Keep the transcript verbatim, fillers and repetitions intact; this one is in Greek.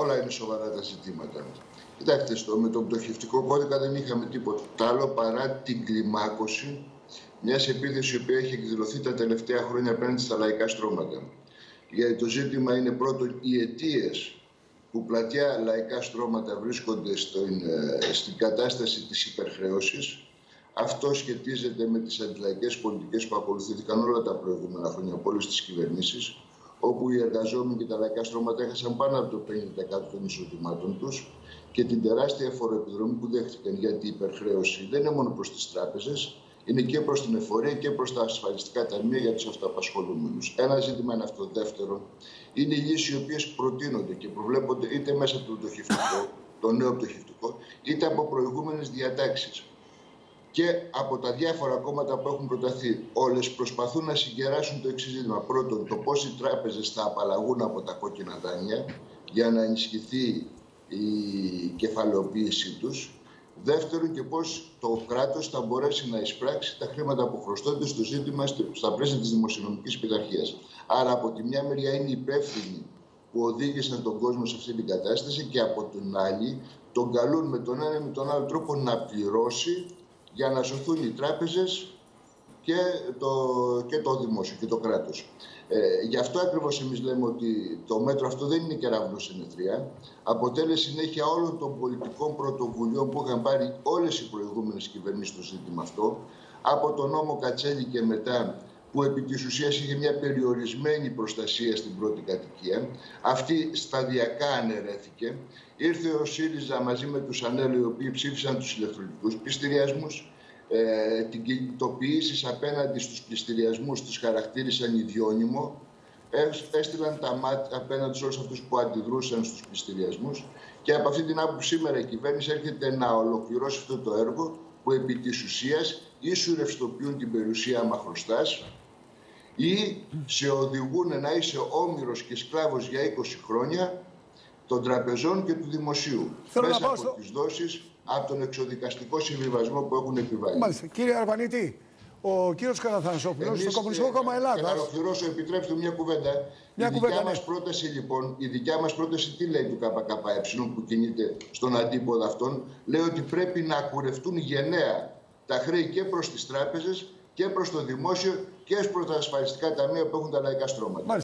όλα είναι σοβαρά τα ζητήματα. Κοιτάξτε, στο, με τον πτωχευτικό κώδικα δεν είχαμε τίποτα άλλο παρά την κλιμάκωση μιας επίθεσης που έχει εκδηλωθεί τα τελευταία χρόνια απέναντι στα λαϊκά στρώματα. Γιατί το ζήτημα είναι πρώτον οι αιτίες που πλατιά λαϊκά στρώματα βρίσκονται στον, στην κατάσταση της υπερχρέωσης. Αυτό σχετίζεται με τις αντιλαϊκές πολιτικές που ακολουθήθηκαν όλα τα προηγούμενα χρόνια από όλες τις κυβερνήσεις, όπου οι εργαζόμενοι και τα λαϊκά στρώματα έχασαν πάνω από το πενήντα τοις εκατό των εισοδημάτων τους και την τεράστια φοροεπιδρομή που δέχτηκαν, γιατί η υπερχρέωση δεν είναι μόνο προς τις τράπεζες, είναι και προς την εφορία και προς τα ασφαλιστικά ταμεία για τους αυτοαπασχολούμενους. Ένα ζήτημα είναι αυτό. Δεύτερο, είναι οι λύσεις οι οποίες προτείνονται και προβλέπονται είτε μέσα από το πτωχευτικό, το νέο πτωχευτικό, είτε από προηγούμενες διατάξεις. Και από τα διάφορα κόμματα που έχουν προταθεί, όλες προσπαθούν να συγκεράσουν το εξής ζήτημα. Πρώτον, το πώς οι τράπεζες θα απαλλαγούν από τα κόκκινα δάνεια για να ενισχυθεί η κεφαλαιοποίησή τους. Δεύτερον, και πώς το κράτος θα μπορέσει να εισπράξει τα χρήματα που χρωστώνται στο ζήτημα στα πλαίσια της δημοσιονομικής πειθαρχίας. Άρα, από τη μια μεριά είναι υπεύθυνοι που οδήγησαν τον κόσμο σε αυτή την κατάσταση, και από την άλλη τον καλούν με τον ένα ή με τον άλλο τρόπο να πληρώσει, για να σωθούν οι τράπεζες και το, και το δημόσιο και το κράτος. Ε, γι' αυτό ακριβώς εμείς λέμε ότι το μέτρο αυτό δεν είναι κεραυνό συνεδρία. Αποτέλεσε συνέχεια όλων των πολιτικών πρωτοβουλειών που είχαν πάρει όλες οι προηγούμενες κυβερνήσεις στο ζήτημα αυτό. Από τον νόμο Κατσέλη και μετά, που επί της ουσίας είχε μια περιορισμένη προστασία στην πρώτη κατοικία. Αυτή σταδιακά αναιρέθηκε. Ήρθε ο ΣΥΡΙΖΑ μαζί με τους ΑΝΕΛ, οι οποίοι ψήφισαν τους ηλεκτρονικούς πληστηριασμούς, ε, την κινητοποίηση απέναντι στους πληστηριασμούς τους χαρακτήρισαν ιδιώνυμο, έστειλαν τα μάτια απέναντι σε όλους αυτούς που αντιδρούσαν στους πληστηριασμούς, και από αυτή την άποψη σήμερα η κυβέρνηση έρχεται να ολοκληρώσει αυτό το έργο, που επί της ουσίας ή σου ρευστοποιούν την περιουσία άμα χρωστάς, ή σε οδηγούν να είσαι όμηρος και σκλάβος για είκοσι χρόνια των τραπεζών και του δημοσίου. Θέλω μέσα από στο... τις δόσεις, από τον εξοδικαστικό συμβιβασμό που έχουν επιβάλει. Μάλιστα. Κύριε Αρβανίτη, ο κύριος Καταθανασόπουλος στο Κομμουνιστικό Κόμμα Ελλάδας. Για να ολοκληρώσω, επιτρέψτε μια κουβέντα. Μια η κουβέντα, δικιά ναι. μας πρόταση, λοιπόν, η δικιά μας πρόταση, τι λέει του ΚΚΕ που κινείται στον αντίποδα αυτόν, λέει ότι πρέπει να κουρευτούν γενναία τα χρέη και προς τις τράπεζες και προς το δημόσιο και προς τα ασφαλιστικά ταμεία που έχουν τα λαϊκά στρώματα. Μάλιστα.